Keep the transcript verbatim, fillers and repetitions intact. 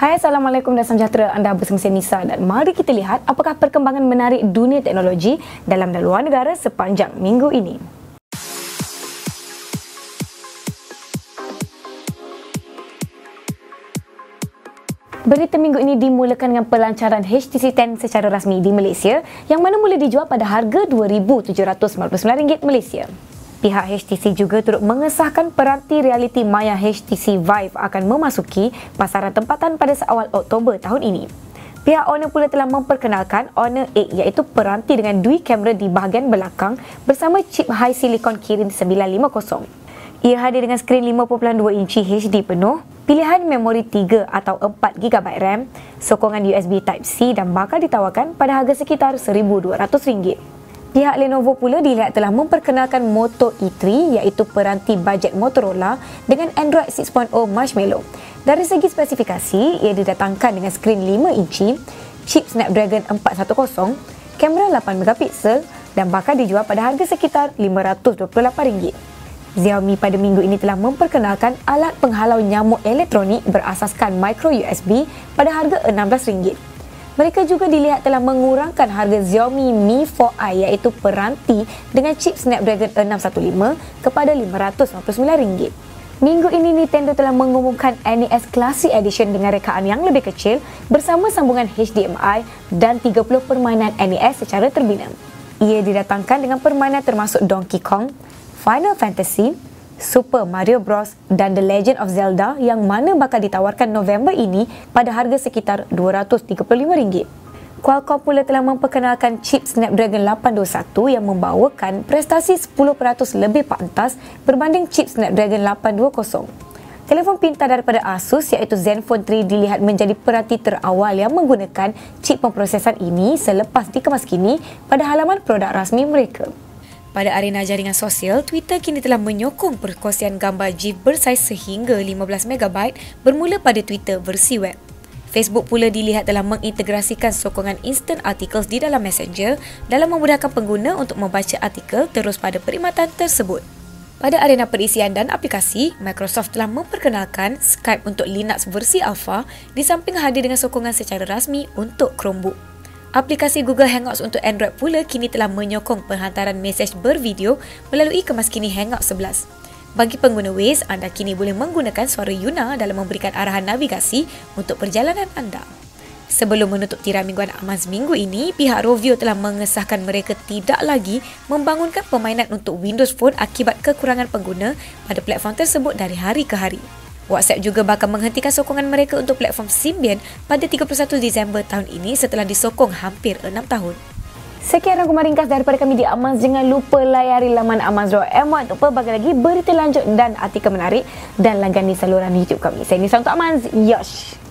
Hai, Assalamualaikum dan sejahtera, anda bersama saya Nisa dan mari kita lihat apakah perkembangan menarik dunia teknologi dalam dan luar negara sepanjang minggu ini. Berita minggu ini dimulakan dengan pelancaran H T C ten secara rasmi di Malaysia yang mana mula dijual pada harga dua ribu tujuh ratus sembilan puluh sembilan ringgit Malaysia. Pihak H T C juga turut mengesahkan peranti realiti maya H T C Vive akan memasuki pasaran tempatan pada seawal Oktober tahun ini. Pihak Honor pula telah memperkenalkan Honor eight iaitu peranti dengan dui kamera di bahagian belakang bersama chip high silicon Kirin sembilan lima kosong. Ia hadir dengan skrin lima perpuluhan dua inci H D penuh, pilihan memori tiga atau empat gigabyte RAM, sokongan U S B Type C dan bakal ditawarkan pada harga sekitar seribu dua ratus ringgit. Pihak Lenovo pula dilihat telah memperkenalkan Moto E tiga iaitu peranti bajet Motorola dengan Android enam titik kosong Marshmallow. Dari segi spesifikasi, ia didatangkan dengan skrin lima inci, chip Snapdragon empat satu kosong, kamera lapan megapiksel dan bakal dijual pada harga sekitar lima ratus dua puluh lapan ringgit. Xiaomi pada minggu ini telah memperkenalkan alat penghalau nyamuk elektronik berasaskan micro U S B pada harga enam belas ringgit. Mereka juga dilihat telah mengurangkan harga Xiaomi Mi empat i iaitu peranti dengan chip Snapdragon enam satu lima kepada lima ratus sembilan puluh sembilan ringgit. Minggu ini Nintendo telah mengumumkan N E S Classic Edition dengan rekaan yang lebih kecil bersama sambungan H D M I dan tiga puluh permainan N E S secara terbina. Ia didatangkan dengan permainan termasuk Donkey Kong, Final Fantasy, Super Mario Bros dan The Legend of Zelda yang mana bakal ditawarkan November ini pada harga sekitar dua ratus tiga puluh lima ringgit. Qualcomm pula telah memperkenalkan chip Snapdragon lapan dua satu yang membawakan prestasi sepuluh peratus lebih pantas berbanding chip Snapdragon lapan dua kosong. Telefon pintar daripada Asus iaitu Zenfone tiga dilihat menjadi peranti terawal yang menggunakan chip pemprosesan ini selepas dikemaskini pada halaman produk rasmi mereka. Pada arena jaringan sosial, Twitter kini telah menyokong perkongsian gambar GIF bersaiz sehingga lima belas megabyte bermula pada Twitter versi web. Facebook pula dilihat telah mengintegrasikan sokongan instant articles di dalam Messenger dalam memudahkan pengguna untuk membaca artikel terus pada perkhidmatan tersebut. Pada arena perisian dan aplikasi, Microsoft telah memperkenalkan Skype untuk Linux versi alpha di samping hadir dengan sokongan secara rasmi untuk Chromebook. Aplikasi Google Hangouts untuk Android pula kini telah menyokong penghantaran mesej bervideo melalui kemaskini Hangouts sebelas. Bagi pengguna Waze, anda kini boleh menggunakan suara Yuna dalam memberikan arahan navigasi untuk perjalanan anda. Sebelum menutup tirai mingguan Amaz minggu ini, pihak Rovio telah mengesahkan mereka tidak lagi membangunkan permainan untuk Windows Phone akibat kekurangan pengguna pada platform tersebut dari hari ke hari. WhatsApp juga bakal menghentikan sokongan mereka untuk platform Symbian pada tiga puluh satu Disember tahun ini setelah disokong hampir enam tahun. Sekian rangkuman ringkas daripada kami di Amaz. Jangan lupa layari laman amaz dot my untuk pelbagai lagi berita lanjut dan artikel menarik dan langgani saluran YouTube kami. Saya Nisa untuk Amaz. Yosh!